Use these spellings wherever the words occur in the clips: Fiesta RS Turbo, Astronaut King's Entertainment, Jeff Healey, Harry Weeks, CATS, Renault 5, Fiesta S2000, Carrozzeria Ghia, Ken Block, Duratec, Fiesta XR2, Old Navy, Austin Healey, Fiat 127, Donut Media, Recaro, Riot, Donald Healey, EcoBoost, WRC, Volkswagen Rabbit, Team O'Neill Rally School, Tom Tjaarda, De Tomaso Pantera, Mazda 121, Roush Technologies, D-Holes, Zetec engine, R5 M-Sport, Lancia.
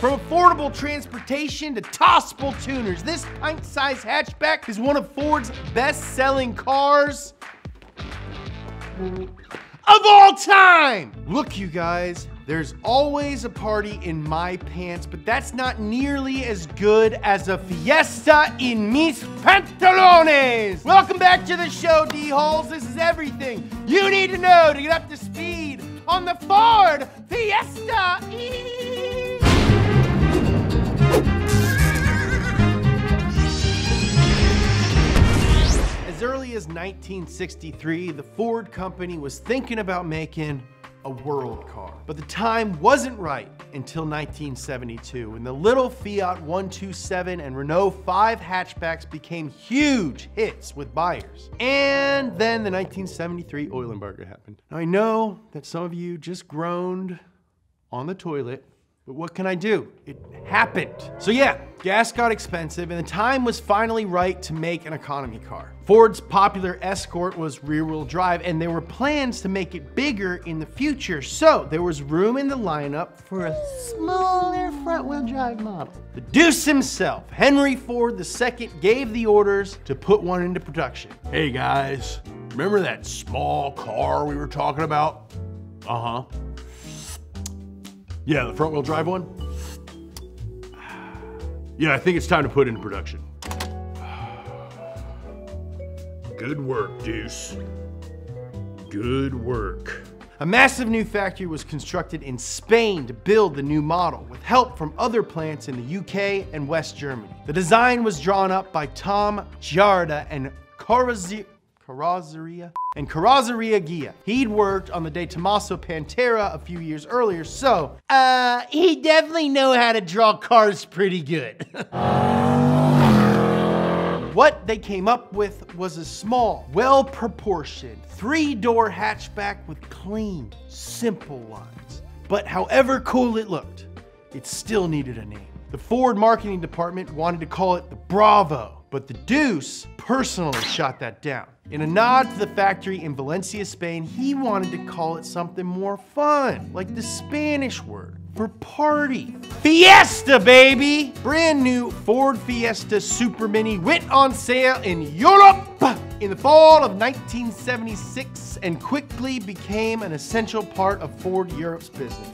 From affordable transportation to tossable tuners, this pint-sized hatchback is one of Ford's best-selling cars of all time. Look, you guys, there's always a party in my pants, but that's not nearly as good as a fiesta in mis pantalones. Welcome back to the show, D-Holes. This is everything you need to know to get up to speed on the Ford Fiesta. As early as 1963, the Ford company was thinking about making a world car. But the time wasn't right until 1972, when the little Fiat 127 and Renault 5 hatchbacks became huge hits with buyers. And then the 1973 oil embargo happened. Now, I know that some of you just groaned on the toilet, but what can I do? It happened. So yeah, gas got expensive and the time was finally right to make an economy car. Ford's popular Escort was rear-wheel drive and there were plans to make it bigger in the future, so there was room in the lineup for a smaller front-wheel drive model. The deuce himself, Henry Ford II, gave the orders to put one into production. Hey guys, remember that small car we were talking about? Uh-huh. Yeah, the front-wheel drive one? Yeah, I think it's time to put it into production. Good work, Deuce. Good work. A massive new factory was constructed in Spain to build the new model, with help from other plants in the UK and West Germany. The design was drawn up by Tom Tjaarda and Carrozzeria Ghia. He'd worked on the De Tomaso Pantera a few years earlier, so he definitely knew how to draw cars pretty good. What they came up with was a small, well-proportioned, three-door hatchback with clean, simple lines. But however cool it looked, it still needed a name. The Ford marketing department wanted to call it the Bravo, but the Deuce personally shot that down. In a nod to the factory in Valencia, Spain, he wanted to call it something more fun, like the Spanish word for party. Fiesta, baby! Brand new Ford Fiesta Super Mini went on sale in Europe in the fall of 1976 and quickly became an essential part of Ford Europe's business.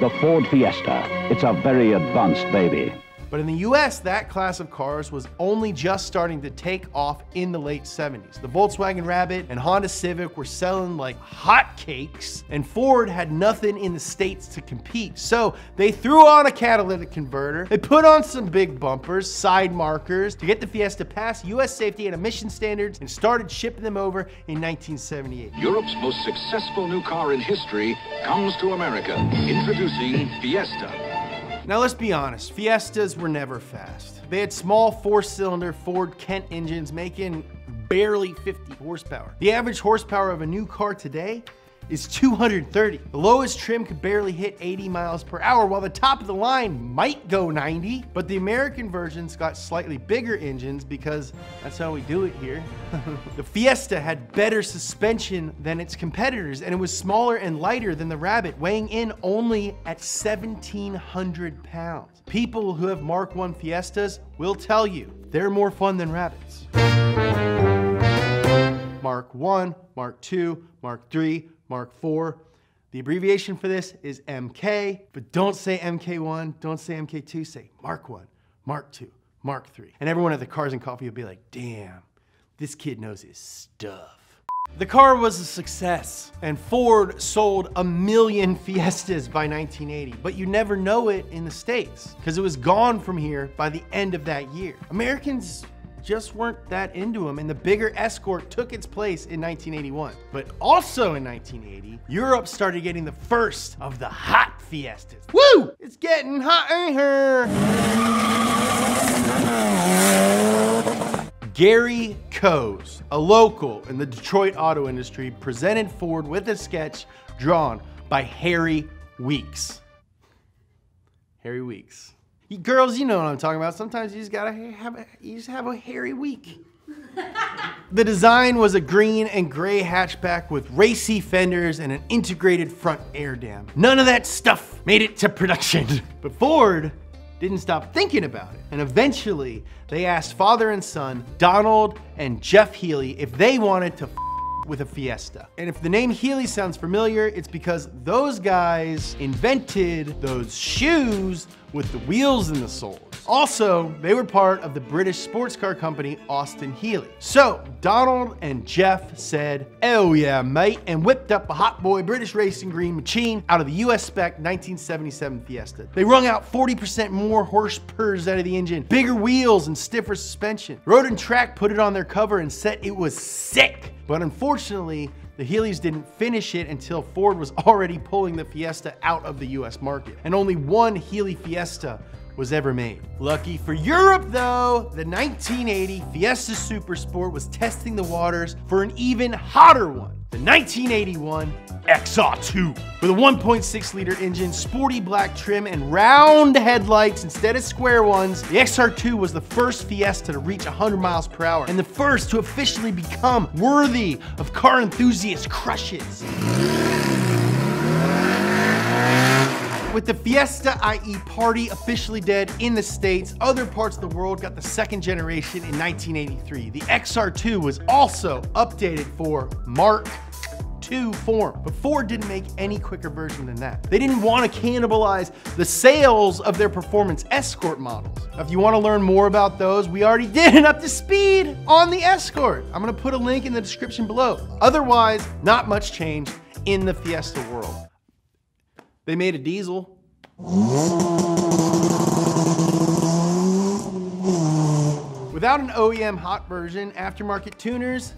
The Ford Fiesta, it's a very advanced baby. But in the US, that class of cars was only just starting to take off in the late 70s. The Volkswagen Rabbit and Honda Civic were selling like hotcakes, and Ford had nothing in the States to compete. So they threw on a catalytic converter, they put on some big bumpers, side markers, to get the Fiesta past US safety and emission standards, and started shipping them over in 1978. Europe's most successful new car in history comes to America. Introducing Fiesta. Now let's be honest, Fiestas were never fast. They had small four-cylinder Ford Kent engines making barely 50 horsepower. The average horsepower of a new car today is 230. The lowest trim could barely hit 80 miles per hour, while the top of the line might go 90. But the American versions got slightly bigger engines because that's how we do it here. The Fiesta had better suspension than its competitors, and it was smaller and lighter than the Rabbit, weighing in only at 1,700 pounds. People who have Mark I Fiestas will tell you they're more fun than Rabbits. Mark I, Mark II, Mark III, Mark IV. The abbreviation for this is MK, but don't say MK1, don't say MK2, say Mark I, Mark II, Mark III. And everyone at the Cars and Coffee will be like, damn, this kid knows his stuff. The car was a success, and Ford sold 1 million Fiestas by 1980, but you never know it in the States, because it was gone from here by the end of that year. Americans just weren't that into them, and the bigger Escort took its place in 1981. But also in 1980, Europe started getting the first of the hot Fiestas. Woo! It's getting hot in here! Gary Koz, a local in the Detroit auto industry, presented Ford with a sketch drawn by Harry Weeks. Harry Weeks. You girls, you know what I'm talking about. Sometimes you just gotta have a hairy week. The design was a green and gray hatchback with racy fenders and an integrated front air dam. None of that stuff made it to production. But Ford didn't stop thinking about it. And eventually they asked father and son, Donald and Jeff Healey, if they wanted to with a Fiesta. And if the name Healey sounds familiar, it's because those guys invented those shoes with the wheels and the soles. Also, they were part of the British sports car company, Austin Healey. So Donald and Jeff said, oh yeah, mate, and whipped up a hot boy British racing green machine out of the US spec 1977 Fiesta. They wrung out 40% more horsepower out of the engine, bigger wheels and stiffer suspension. Road and Track put it on their cover and said it was sick. But unfortunately, the Healeys didn't finish it until Ford was already pulling the Fiesta out of the US market. And only one Healey Fiesta was ever made. Lucky for Europe though, the 1980 Fiesta Supersport was testing the waters for an even hotter one, the 1981 XR2. With a 1.6 liter engine, sporty black trim, and round headlights instead of square ones, the XR2 was the first Fiesta to reach 100 miles per hour and the first to officially become worthy of car enthusiast crushes. With the Fiesta, i.e. party, officially dead in the States, other parts of the world got the second generation in 1983. The XR2 was also updated for Mark II form, but Ford didn't make any quicker version than that. They didn't want to cannibalize the sales of their performance Escort models. Now, if you want to learn more about those, we already did an up to speed on the Escort. I'm going to put a link in the description below. Otherwise, not much changed in the Fiesta world. They made a diesel. Without an OEM hot version, aftermarket tuners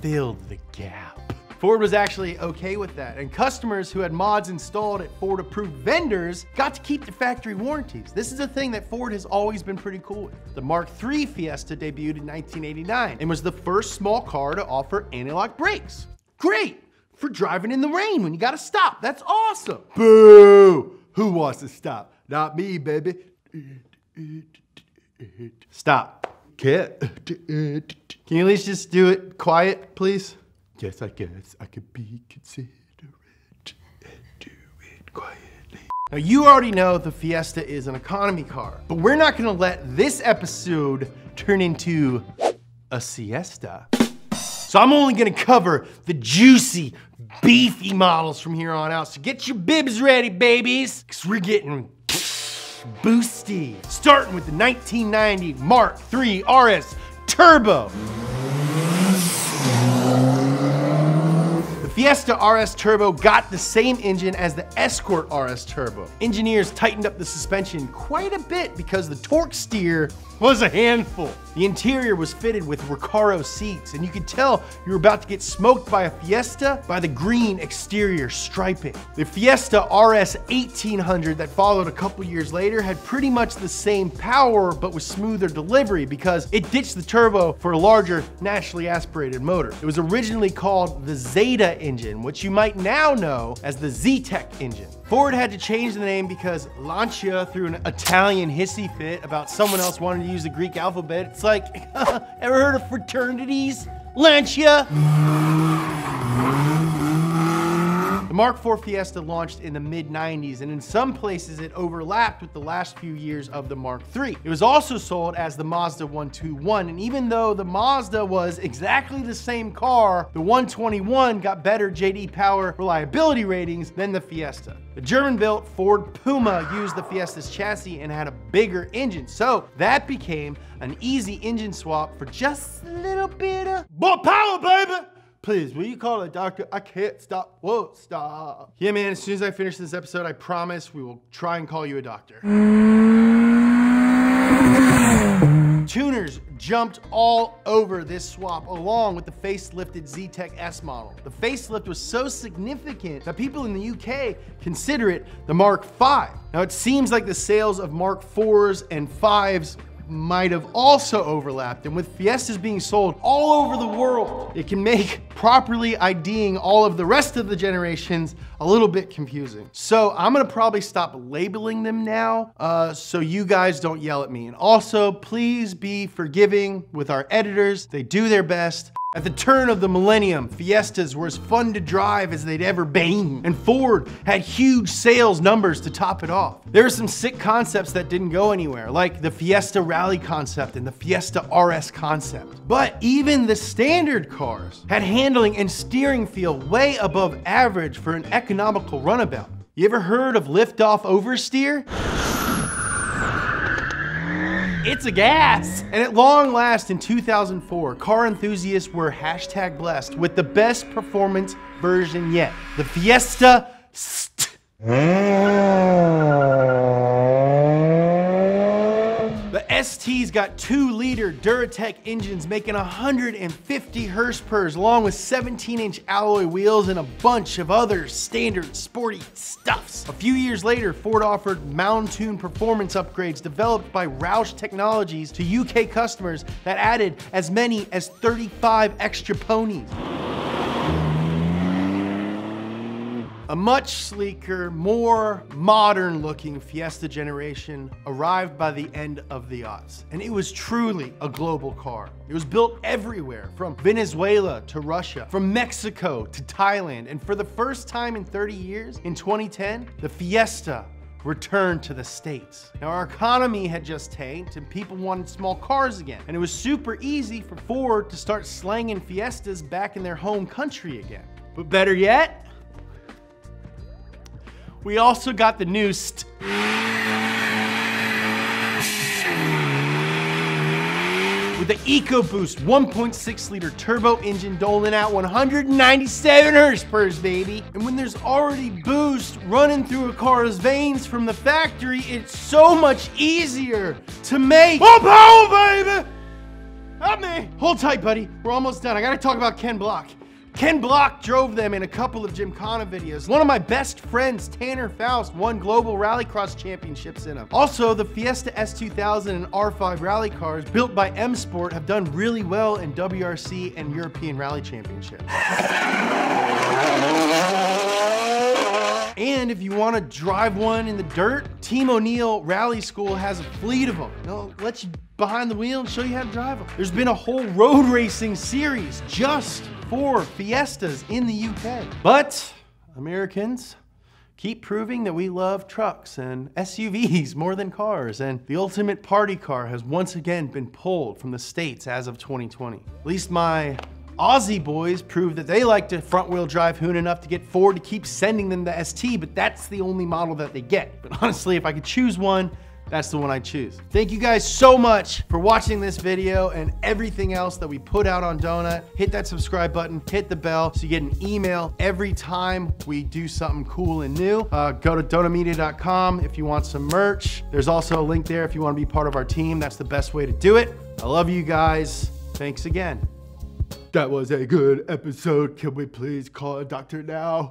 filled the gap. Ford was actually okay with that, and customers who had mods installed at Ford-approved vendors got to keep the factory warranties. This is a thing that Ford has always been pretty cool with. The Mark III Fiesta debuted in 1989 and was the first small car to offer anti-lock brakes. Great! For driving in the rain when you gotta stop. That's awesome. Boo! Who wants to stop? Not me, baby. Stop. Can you at least just do it quiet, please? Yes, I guess I could be considerate and do it quietly. Now, you already know the Fiesta is an economy car, but we're not gonna let this episode turn into a siesta. So I'm only gonna cover the juicy, beefy models from here on out. So get your bibs ready, babies, because we're getting boosty. Starting with the 1990 Mark III RS Turbo. The Fiesta RS Turbo got the same engine as the Escort RS Turbo. Engineers tightened up the suspension quite a bit because the torque steer was a handful. The interior was fitted with Recaro seats, and you could tell you were about to get smoked by a Fiesta by the green exterior striping. The Fiesta RS 1800 that followed a couple years later had pretty much the same power, but with smoother delivery because it ditched the turbo for a larger naturally aspirated motor. It was originally called the Zeta engine, which you might now know as the Zetec engine. Ford had to change the name because Lancia threw an Italian hissy fit about someone else wanting to use the Greek alphabet. It's like, ever heard of fraternities? Lancia! The Mark IV Fiesta launched in the mid-90s, and in some places it overlapped with the last few years of the Mark III. It was also sold as the Mazda 121, and even though the Mazda was exactly the same car, the 121 got better JD Power reliability ratings than the Fiesta. The German-built Ford Puma used the Fiesta's chassis and had a bigger engine, so that became an easy engine swap for just a little bit of more power, baby! Please, will you call a doctor? I can't stop, whoa, stop. Yeah, man, as soon as I finish this episode, I promise we will try and call you a doctor. Tuners jumped all over this swap along with the facelifted Zetec S model. The facelift was so significant that people in the UK consider it the Mark V. Now it seems like the sales of Mark IVs and Vs might have also overlapped, and with Fiestas being sold all over the world, it can make properly IDing all of the rest of the generations a little bit confusing. So I'm gonna probably stop labeling them now so you guys don't yell at me. And also, please be forgiving with our editors. They do their best. At the turn of the millennium, Fiestas were as fun to drive as they'd ever been, and Ford had huge sales numbers to top it off. There are some sick concepts that didn't go anywhere, like the Fiesta Rally concept and the Fiesta RS concept. But even the standard cars had handling and steering feel way above average for an economical runabout. You ever heard of liftoff oversteer? It's a gas. And at long last, in 2004, car enthusiasts were hashtag blessed with the best performance version yet, the Fiesta ST. The ST's got 2-liter Duratec engines making 150 horsepower along with 17-inch alloy wheels and a bunch of other standard sporty stuffs. A few years later, Ford offered Mountune performance upgrades developed by Roush Technologies to UK customers that added as many as 35 extra ponies. A much sleeker, more modern-looking Fiesta generation arrived by the end of the aughts, and it was truly a global car. It was built everywhere, from Venezuela to Russia, from Mexico to Thailand, and for the first time in 30 years, in 2010, the Fiesta returned to the States. Now, our economy had just tanked and people wanted small cars again, and it was super easy for Ford to start slanging Fiestas back in their home country again. But better yet, we also got the new ST. With the EcoBoost 1.6-liter turbo engine doling out 197 horsepower, baby. And when there's already boost running through a car's veins from the factory, it's so much easier to make. Oh, baby! Help me! Hold tight, buddy. We're almost done. I gotta talk about Ken Block. Ken Block drove them in a couple of Gymkhana videos. One of my best friends, Tanner Foust, won global rallycross championships in them. Also, the Fiesta S2000 and R5 rally cars built by M Sport have done really well in WRC and European Rally Championships. And if you want to drive one in the dirt, Team O'Neill Rally School has a fleet of them. They'll let you behind the wheel and show you how to drive them. There's been a whole road racing series just for Fiestas in the UK. But Americans keep proving that we love trucks and SUVs more than cars, and the ultimate party car has once again been pulled from the States as of 2020. At least my Aussie boys proved that they like to front-wheel drive hoon enough to get Ford to keep sending them the ST, but that's the only model that they get. But honestly, if I could choose one, that's the one I choose. Thank you guys so much for watching this video and everything else that we put out on Donut. Hit that subscribe button, hit the bell so you get an email every time we do something cool and new. Go to donutmedia.com if you want some merch. There's also a link there if you want to be part of our team. That's the best way to do it. I love you guys. Thanks again. That was a good episode. Can we please call a doctor now?